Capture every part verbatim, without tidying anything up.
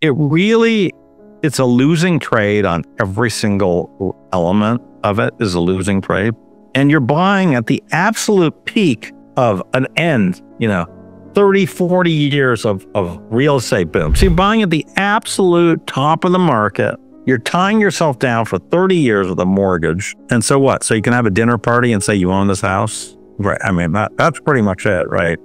it really, it's a losing trade on every single element of it is a losing trade. And you're buying at the absolute peak of an end, you know, thirty, forty years of, of real estate boom. So you're buying at the absolute top of the market. You're tying yourself down for thirty years with a mortgage. And so what? So you can have a dinner party and say you own this house? Right. I mean, that, that's pretty much it, right?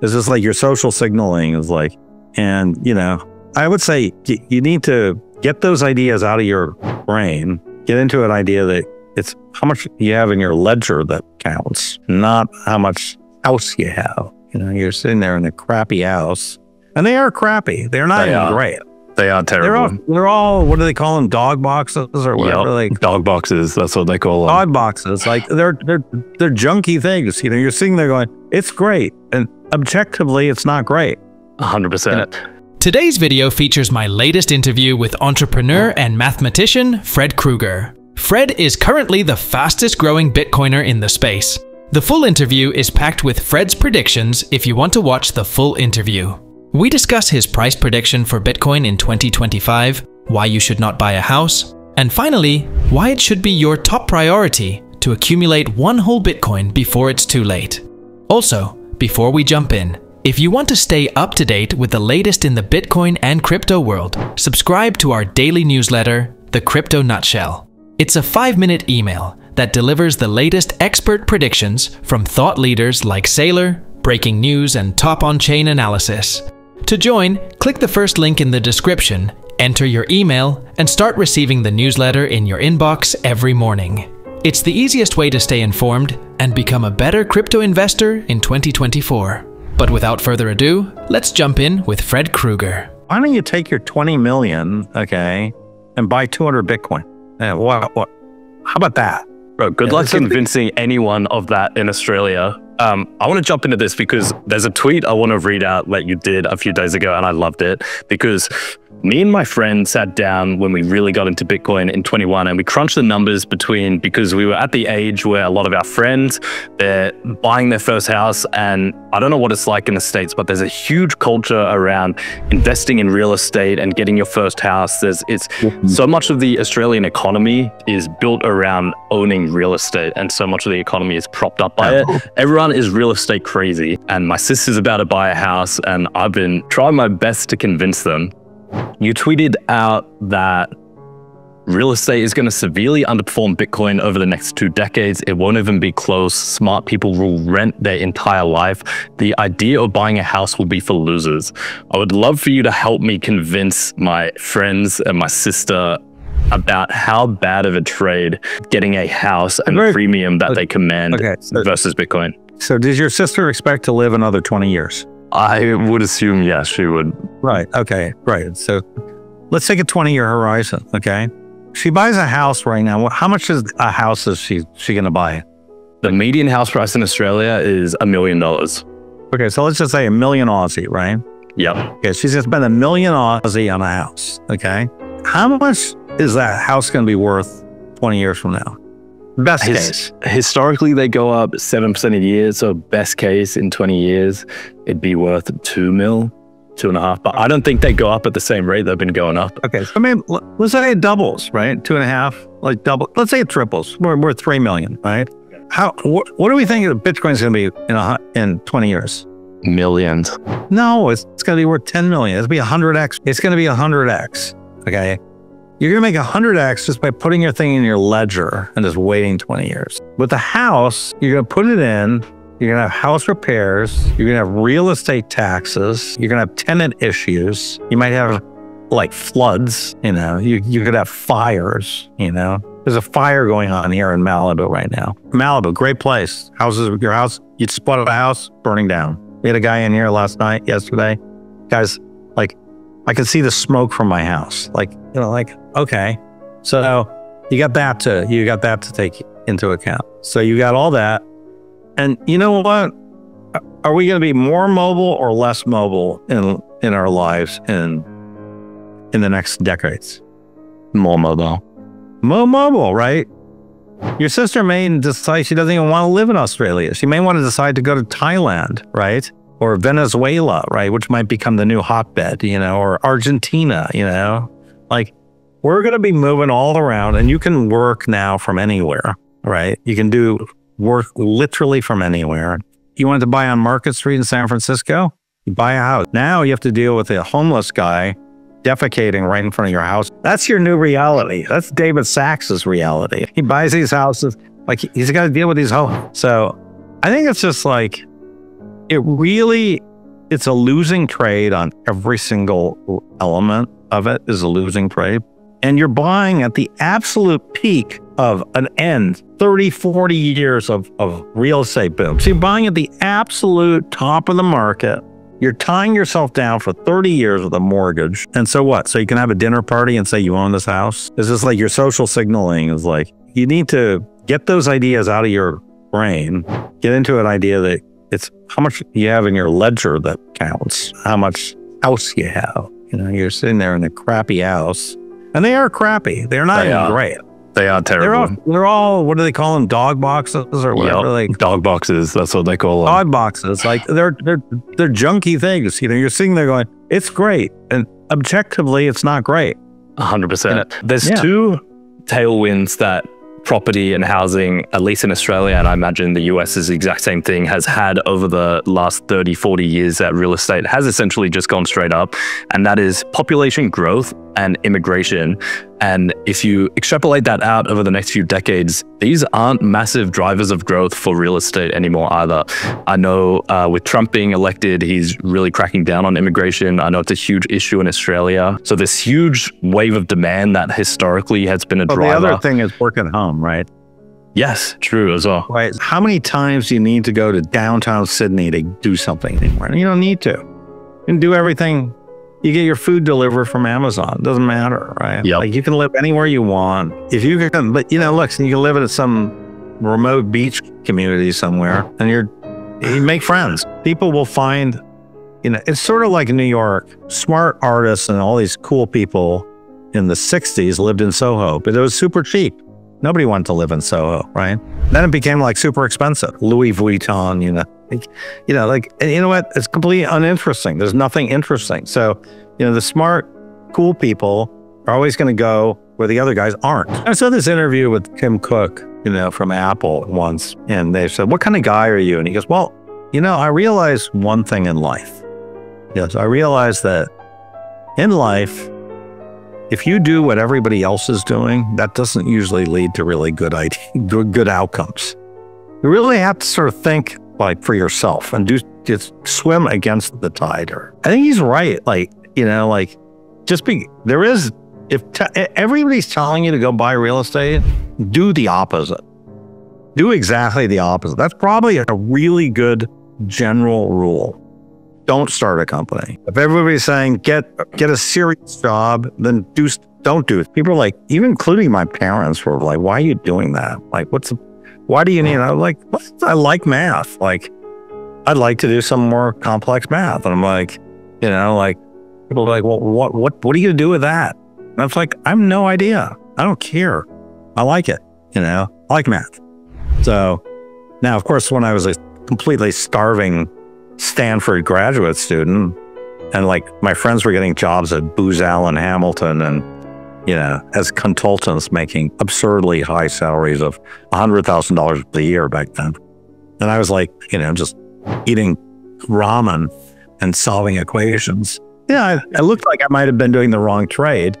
It's just like your social signaling is like, and you know, I would say you need to get those ideas out of your brain, get into an idea that it's how much you have in your ledger that counts, not how much house you have. You know, you're sitting there in a crappy house, and they are crappy. They're not they even are. great. They are terrible. They're all, they're all, what do they call them? Dog boxes or whatever. Yep. Like, dog boxes. That's what they call them. Dog boxes. Like they're, they're, they're junky things. You know, you're sitting there going, it's great. And objectively, it's not great. one hundred percent. You know? Today's video features my latest interview with entrepreneur and mathematician Fred Krueger. Fred is currently the fastest growing Bitcoiner in the space. The full interview is packed with Fred's predictions if you want to watch the full interview. We discuss his price prediction for Bitcoin in twenty twenty-five, why you should not buy a house, and finally, why it should be your top priority to accumulate one whole Bitcoin before it's too late. Also, before we jump in, if you want to stay up to date with the latest in the Bitcoin and crypto world, subscribe to our daily newsletter, The Crypto Nutshell. It's a five-minute email that delivers the latest expert predictions from thought leaders like Saylor, breaking news, and top on-chain analysis. To join, click the first link in the description, enter your email, and start receiving the newsletter in your inbox every morning. It's the easiest way to stay informed and become a better crypto investor in twenty twenty-four. But without further ado, let's jump in with Fred Krueger. Why don't you take your twenty million, okay, and buy two hundred Bitcoin? Yeah, what, what, how about that? Bro, good yeah, luck convincing big... anyone of that in Australia. Um, I want to jump into this because there's a tweet I want to read out that you did a few days ago, and I loved it because me and my friend sat down when we really got into Bitcoin in twenty-one, and we crunched the numbers between, because we were at the age where a lot of our friends, they're buying their first house, and I don't know what it's like in the States, but there's a huge culture around investing in real estate and getting your first house. There's it's so much of the Australian economy is built around owning real estate, and so much of the economy is propped up by it. Everyone is real estate crazy, and my sister's about to buy a house, and I've been trying my best to convince them. You tweeted out that real estate is going to severely underperform Bitcoin over the next two decades. It won't even be close. Smart people will rent their entire life. The idea of buying a house will be for losers. I would love for you to help me convince my friends and my sister about how bad of a trade getting a house and the premium that they command okay, so, versus Bitcoin. So does your sister expect to live another twenty years? I would assume, yes, she would. Right, okay, right. So let's take a twenty-year horizon, okay? She buys a house right now. How much is a house is she, she gonna buy? The median house price in Australia is a million dollars. Okay, so let's just say a million Aussie, right? Yep. Okay, she's gonna spend a million Aussie on a house, okay? How much is that house gonna be worth twenty years from now? Best His, case. Historically, they go up seven percent a year. So best case in twenty years, it'd be worth two mil, two and a half. But I don't think they go up at the same rate they've been going up. Okay. So I mean, let's say it doubles, right? Two and a half, like double. Let's say it triples. We're, we're three million, right? Okay. How? Wh what do we think Bitcoin's going to be in, a, in twenty years? Millions. No, it's, it's going to be worth ten million. It's going to be one hundred X. It's going to be one hundred X. Okay. You're gonna make one hundred X just by putting your thing in your ledger and just waiting twenty years. With the house, you're gonna put it in, you're gonna have house repairs, you're gonna have real estate taxes, you're gonna have tenant issues, you might have like floods, you know, you, you could have fires, you know. There's a fire going on here in Malibu right now. Malibu, great place. Houses, your house, you'd spot a house burning down. We had a guy in here last night, yesterday. Guys, like, I could see the smoke from my house. Like, you know, like, okay. So you got that to, you got that to take into account. So you got all that. And you know what? Are we going to be more mobile or less mobile in, in our lives in, in the next decades? More mobile. More mobile, right? Your sister may decide she doesn't even want to live in Australia. She may want to decide to go to Thailand, right? or Venezuela, right, which might become the new hotbed, you know, or Argentina, you know, like we're going to be moving all around, and you can work now from anywhere, right? You can do work literally from anywhere. You wanted to buy on Market Street in San Francisco, you buy a house. Now you have to deal with a homeless guy defecating right in front of your house. That's your new reality. That's David Sachs's reality. He buys these houses, like he's got to deal with these homes. So I think it's just like, it really, it's a losing trade on every single element of it is a losing trade. And you're buying at the absolute peak of an end, thirty, forty years of, of real estate boom. So you're buying at the absolute top of the market. You're tying yourself down for thirty years with a mortgage. And so what? So you can have a dinner party and say you own this house? It's just like your social signaling is like, you need to get those ideas out of your brain, get into an idea that it's how much you have in your ledger that counts, how much house you have. You know, you're sitting there in a crappy house, and they are crappy. They're not they even are. great. They are terrible. They're all, they're all, what do they call them? Dog boxes or whatever? Yep. Like, dog boxes, that's what they call them. Dog boxes, like they're, they're, they're junky things. You know, you're sitting there going, it's great. And objectively, it's not great. one hundred percent. And there's yeah. two tailwinds that property and housing, at least in Australia, and I imagine the U S is the exact same thing, has had over the last thirty, forty years that real estate has essentially just gone straight up. And that is population growth and immigration. And if you extrapolate that out over the next few decades, these aren't massive drivers of growth for real estate anymore either. I know uh, with Trump being elected, he's really cracking down on immigration. I know it's a huge issue in Australia. So this huge wave of demand that historically has been a well, driver. The other thing is work at home, right? Yes, true as well. Right. How many times do you need to go to downtown Sydney to do something anymore? You don't need to. You can do everything. You get your food delivered from Amazon. It doesn't matter, right? Yep. Like you can live anywhere you want. If you can, but you know, look, so you can live in some remote beach community somewhere and you're, you make friends. People will find, you know, it's sort of like New York. Smart artists and all these cool people in the sixties lived in Soho, but it was super cheap. Nobody wanted to live in Soho, right? Then it became like super expensive. Louis Vuitton, you know. Like, you know, like, and you know what? It's completely uninteresting. There's nothing interesting. So, you know, the smart, cool people are always going to go where the other guys aren't. I saw this interview with Tim Cook, you know, from Apple once, and they said, "What kind of guy are you?" And he goes, "Well, you know, I realized one thing in life. Yes, I realized that in life, if you do what everybody else is doing, that doesn't usually lead to really good idea, good outcomes. You really have to sort of think." Like for yourself and do just swim against the tide. Or I think he's right. Like, you know, like just be, there is, if everybody's telling you to go buy real estate, do the opposite. Do exactly the opposite. That's probably a really good general rule. Don't start a company. If everybody's saying, get, get a serious job, then do, don't do it. People are like, even including my parents were like, why are you doing that? Like, what's the, why do you need? I'm like, what? I like math. Like, I'd like to do some more complex math. And I'm like, you know, like people are like, well, what, what, what are you gonna do with that? And I was like, I have no idea. I don't care. I like it. You know, I like math. So now, of course, when I was a completely starving Stanford graduate student, and like my friends were getting jobs at Booz Allen Hamilton and, you know, as consultants making absurdly high salaries of one hundred thousand dollars a year back then. And I was like, you know, just eating ramen and solving equations. Yeah, I, I looked like I might have been doing the wrong trade,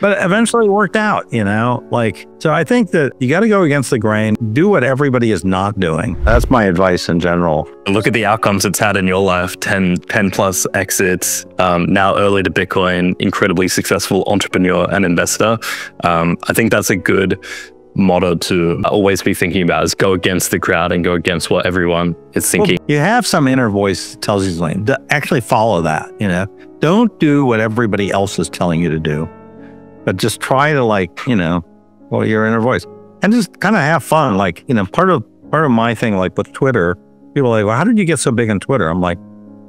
but it eventually worked out, you know? Like, so I think that you got to go against the grain, do what everybody is not doing. That's my advice in general. Look at the outcomes it's had in your life, ten, ten plus exits, um, now early to Bitcoin, incredibly successful entrepreneur and investor. Um, I think that's a good motto to always be thinking about, is go against the crowd and go against what everyone is thinking. Well, you have some inner voice that tells you something. To actually follow that, you know? Don't do what everybody else is telling you to do. But just try to, like, you know, well, your inner voice, and just kind of have fun. Like, you know, part of part of my thing, like with Twitter, people are like, well, how did you get so big on Twitter? I'm like,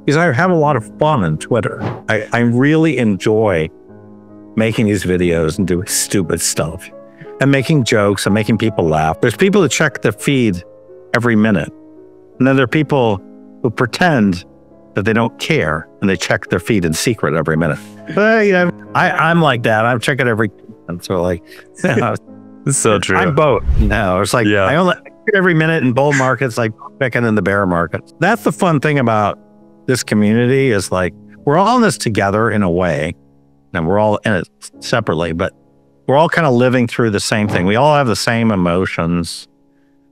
because I have a lot of fun on Twitter. I, I really enjoy making these videos and doing stupid stuff and making jokes and making people laugh. There's people who check the feed every minute. And then there are people who pretend that they don't care and they check their feed in secret every minute. But, you know, I, I'm like that. I'm checking every, and so like, you know, it's so true. I'm both. No, it's like, yeah. I only every minute in bull markets, like picking in the bear markets. That's the fun thing about this community is like, we're all in this together in a way, and we're all in it separately, but we're all kind of living through the same thing. We all have the same emotions.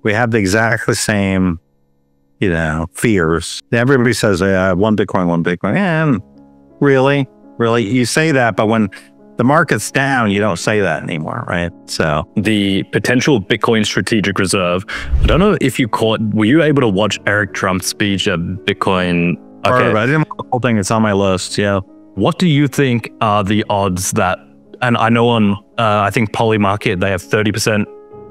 We have the exactly same, you know, fears. Everybody says, yeah, one Bitcoin, one Bitcoin. And really, really, you say that, but when the market's down, you don't say that anymore, right? So the potential Bitcoin strategic reserve, I don't know if you caught, were you able to watch Eric Trump's speech at Bitcoin? Okay. Or, I didn't watch the whole thing, it's on my list, yeah. What do you think are the odds that, and I know on, uh, I think Polymarket, they have thirty percent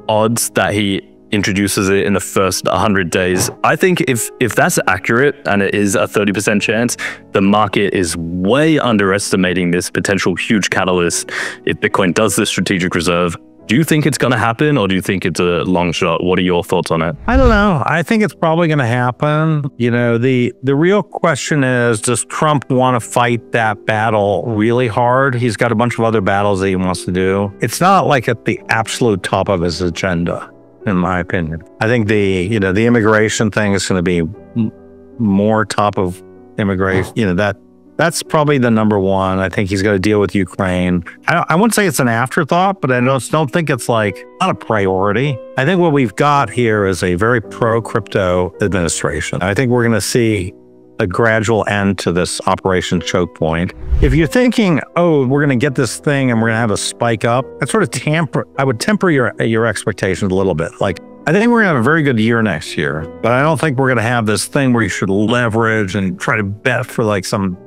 odds that he introduces it in the first one hundred days. I think if if that's accurate, and it is a thirty percent chance, the market is way underestimating this potential huge catalyst if Bitcoin does this strategic reserve. Do you think it's going to happen, or do you think it's a long shot? What are your thoughts on it? I don't know. I think it's probably going to happen. You know, the the real question is, does Trump want to fight that battle really hard? He's got a bunch of other battles that he wants to do. It's not like at the absolute top of his agenda, in my opinion. I think the, you know, the immigration thing is going to be more top of immigration. You know, that that's probably the number one. I think he's going to deal with Ukraine. I, I wouldn't say it's an afterthought, but I don't, don't think it's like not a priority. I think what we've got here is a very pro-crypto administration. I think we're going to see a gradual end to this Operation Choke Point. If you're thinking, oh, we're going to get this thing and we're going to have a spike up, that sort of tamper, I would temper your, your expectations a little bit. Like, I think we're going to have a very good year next year, but I don't think we're going to have this thing where you should leverage and try to bet for like some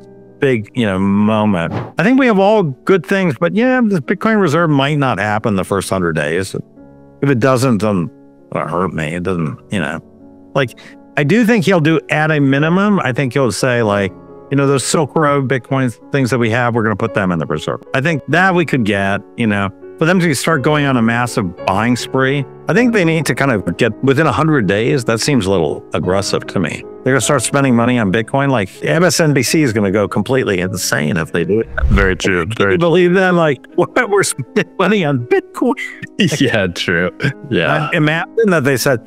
big, you know, moment. I think we have all good things, but yeah, this Bitcoin reserve might not happen the first hundred days. If it doesn't, then it'll hurt me. It doesn't, you know, like, I do think he'll do, at a minimum, I think he'll say like, you know, those Silk Road Bitcoin things that we have, we're going to put them in the reserve. I think that we could get, you know, for them to start going on a massive buying spree. I think they need to kind of get within one hundred days. That seems a little aggressive to me. They're going to start spending money on Bitcoin. Like M S N B C is going to go completely insane if they do it. Very true. Very you believe that? Like, what, we're spending money on Bitcoin? Yeah, true. Yeah. I imagine that they said,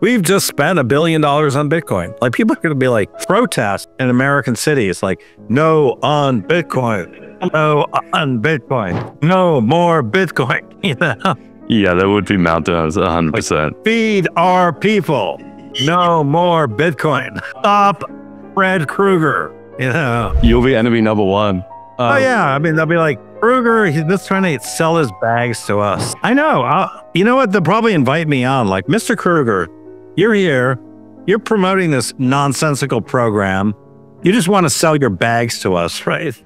we've just spent a billion dollars on Bitcoin. Like, people are going to be like, protest in American cities, like, no on Bitcoin, no on Bitcoin, no more Bitcoin, you know? Yeah, that would be mountains, one hundred percent. Like, feed our people, no more Bitcoin. Stop Fred Krueger, you know? You'll be enemy number one. Um, oh yeah, I mean, they'll be like, Krueger, he's just trying to sell his bags to us. I know. I'll, you know what? They'll probably invite me on. Like, Mister Krueger, you're here. You're promoting this nonsensical program. You just want to sell your bags to us, right?